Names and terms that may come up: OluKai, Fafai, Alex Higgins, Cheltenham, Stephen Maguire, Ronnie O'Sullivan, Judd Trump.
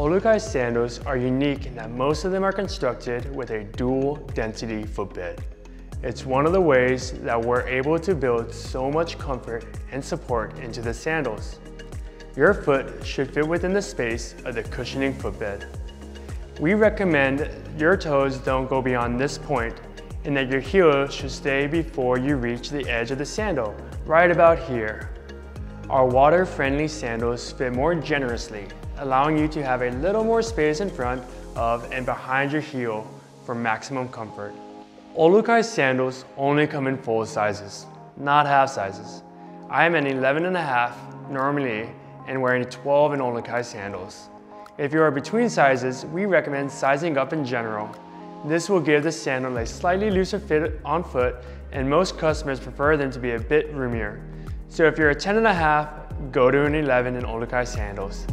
OluKai sandals are unique in that most of them are constructed with a dual density footbed. It's one of the ways that we're able to build so much comfort and support into the sandals. Your foot should fit within the space of the cushioning footbed. We recommend your toes don't go beyond this point and that your heel should stay before you reach the edge of the sandal, right about here. Our water-friendly sandals fit more generously, allowing you to have a little more space in front of and behind your heel for maximum comfort. OluKai sandals only come in full sizes, not half sizes. I am an 11.5 normally and wearing a 12 in OluKai sandals. If you are between sizes, we recommend sizing up in general. This will give the sandal a slightly looser fit on foot, and most customers prefer them to be a bit roomier. So if you're a 10.5, go to an 11 in OluKai sandals.